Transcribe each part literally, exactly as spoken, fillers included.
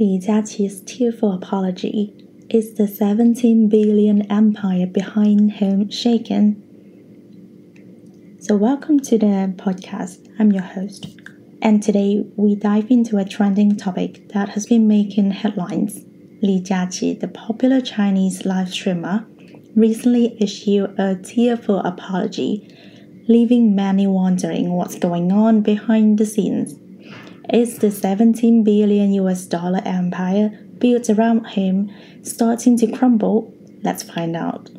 Li Jiaqi's tearful apology. Is the seventeen billion empire behind home shaken? So welcome to the podcast. I'm your host. And today we dive into a trending topic that has been making headlines. Li Jiaqi, the popular Chinese live streamer, recently issued a tearful apology, leaving many wondering what's going on behind the scenes. Is the seventeen billion U S dollar empire built around him starting to crumble? Let's find out.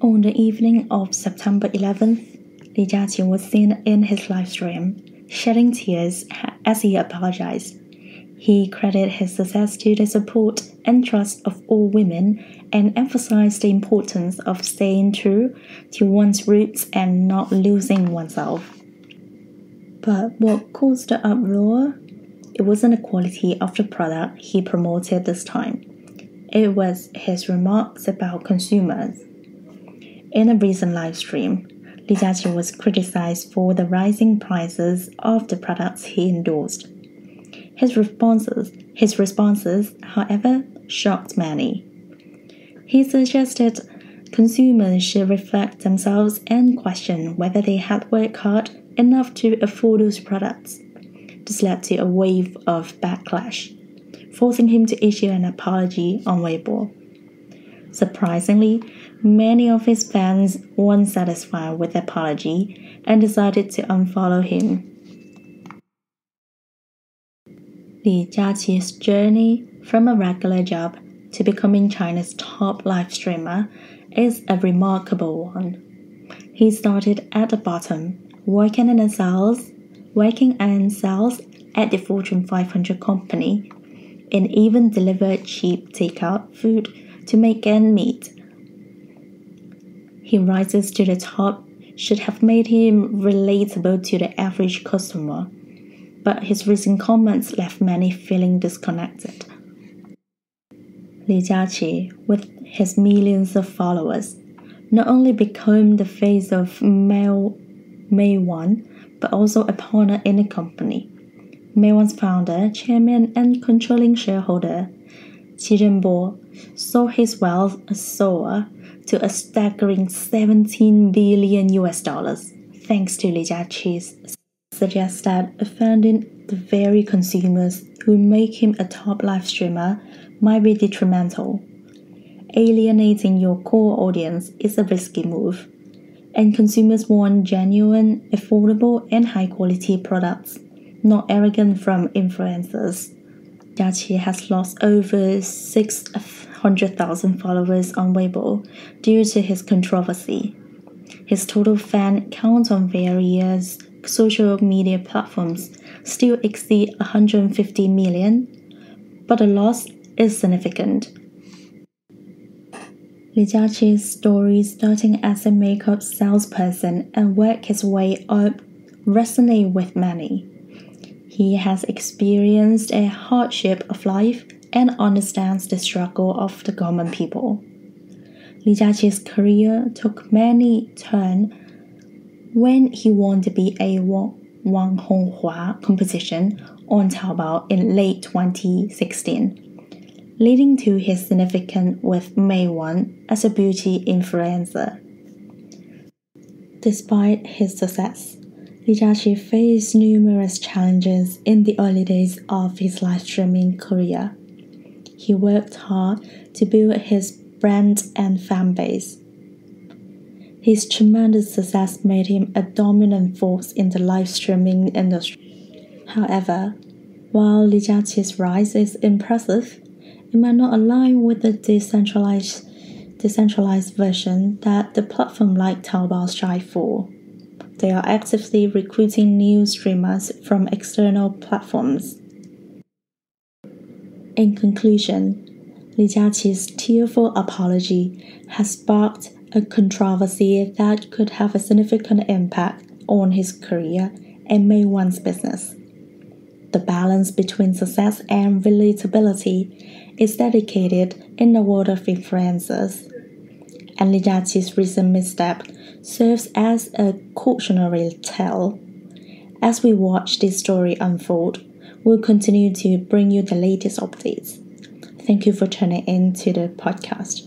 On the evening of September eleventh, Li Jiaqi was seen in his live stream, shedding tears as he apologized. He credited his success to the support and trust of all women and emphasized the importance of staying true to one's roots and not losing oneself. But what caused the uproar? It wasn't the quality of the product he promoted this time. It was his remarks about consumers. In a recent live stream, Li Jiaqi was criticized for the rising prices of the products he endorsed. His responses, his responses, however, shocked many. He suggested consumers should reflect themselves and question whether they had worked hard enough to afford those products. This led to a wave of backlash, forcing him to issue an apology on Weibo. Surprisingly, many of his fans weren't satisfied with the apology and decided to unfollow him. Li Jiaqi's journey from a regular job to becoming China's top live streamer is a remarkable one. He started at the bottom, working in sales, working in sales at the Fortune five hundred company, and even delivered cheap takeout food to make ends meet. His rises to the top should have made him relatable to the average customer, but his recent comments left many feeling disconnected. Li Jiaqi, with his millions of followers, not only became the face of male Mei Wan, but also a partner in the company. Mei Wan's founder, chairman, and controlling shareholder, Qi Zhenbo, saw his wealth soar to a staggering seventeen billion U S dollars, thanks to Li Jiaqi's suggested offending the very consumers who make him a top live streamer might be detrimental. Alienating your core audience is a risky move, and consumers want genuine, affordable, and high-quality products, not arrogant from influencers. Jiaqi has lost over six hundred thousand followers on Weibo due to his controversy. His total fan count on various social media platforms still exceeds one hundred fifty million, but the loss is significant. Li Jiaqi's story, starting as a makeup salesperson and work his way up, resonates with many. He has experienced a hardship of life and understands the struggle of the common people. Li Jiaqi's career took many turns when he won the B A Wang Honghua competition on Taobao in late twenty sixteen. Leading to his significance with Mei Wan as a beauty influencer. Despite his success, Li Jiaqi faced numerous challenges in the early days of his live streaming career. He worked hard to build his brand and fan base. His tremendous success made him a dominant force in the live streaming industry. However, while Li Jiaqi's rise is impressive, it might not align with the decentralized, decentralized version that the platform like Taobao strive for. They are actively recruiting new streamers from external platforms. In conclusion, Li Jiaqi's tearful apology has sparked a controversy that could have a significant impact on his career and Mei Wan's business. The balance between success and relatability is dedicated in the world of influencers, and Li Jiaqi's recent misstep serves as a cautionary tale, As we watch this story unfold, we'll continue to bring you the latest updates. Thank you for tuning in to the podcast.